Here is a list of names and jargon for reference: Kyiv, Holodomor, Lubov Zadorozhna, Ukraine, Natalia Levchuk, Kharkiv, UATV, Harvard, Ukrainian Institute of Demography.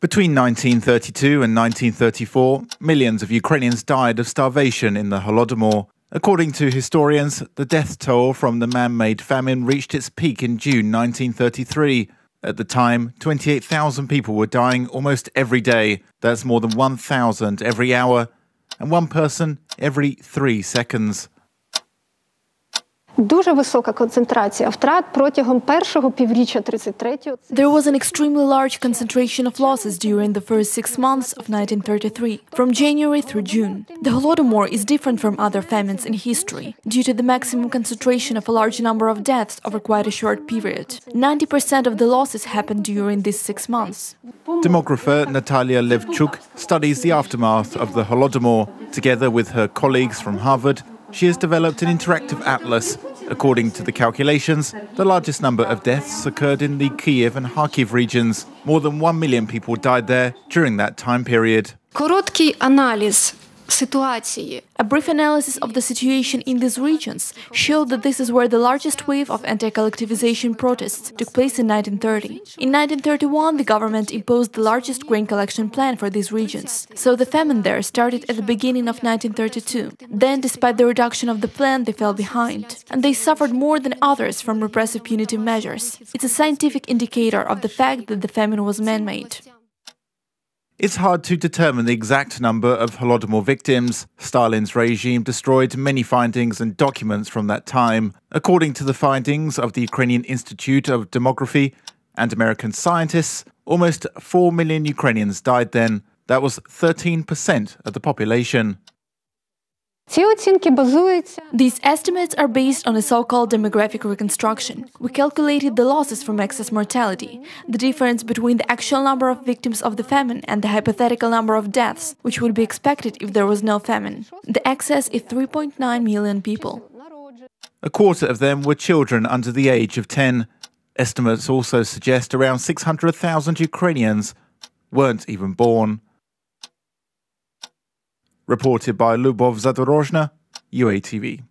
Between 1932 and 1934, millions of Ukrainians died of starvation in the Holodomor. According to historians, the death toll from the man-made famine reached its peak in June 1933. At the time, 28,000 people were dying almost every day. That's more than 1,000 every hour, and one person every 3 seconds. There was an extremely large concentration of losses during the first 6 months of 1933, from January through June. The Holodomor is different from other famines in history, due to the maximum concentration of a large number of deaths over quite a short period. 90% of the losses happened during these 6 months. Demographer Natalia Levchuk studies the aftermath of the Holodomor. Together with her colleagues from Harvard, she has developed an interactive atlas. According to the calculations, the largest number of deaths occurred in the Kyiv and Kharkiv regions. More than 1 million people died there during that time period. A brief analysis of the situation in these regions showed that this is where the largest wave of anti-collectivization protests took place in 1930. In 1931, the government imposed the largest grain collection plan for these regions, so the famine there started at the beginning of 1932. Then, despite the reduction of the plan, they fell behind, and they suffered more than others from repressive punitive measures. It's a scientific indicator of the fact that the famine was man-made. It's hard to determine the exact number of Holodomor victims. Stalin's regime destroyed many findings and documents from that time. According to the findings of the Ukrainian Institute of Demography and American scientists, almost 4 million Ukrainians died then. That was 13% of the population. These estimates are based on a so-called demographic reconstruction. We calculated the losses from excess mortality, the difference between the actual number of victims of the famine and the hypothetical number of deaths, which would be expected if there was no famine. The excess is 3.9 million people. A quarter of them were children under the age of 10. Estimates also suggest around 600,000 Ukrainians weren't even born. Reported by Lubov Zadorozhna, UATV.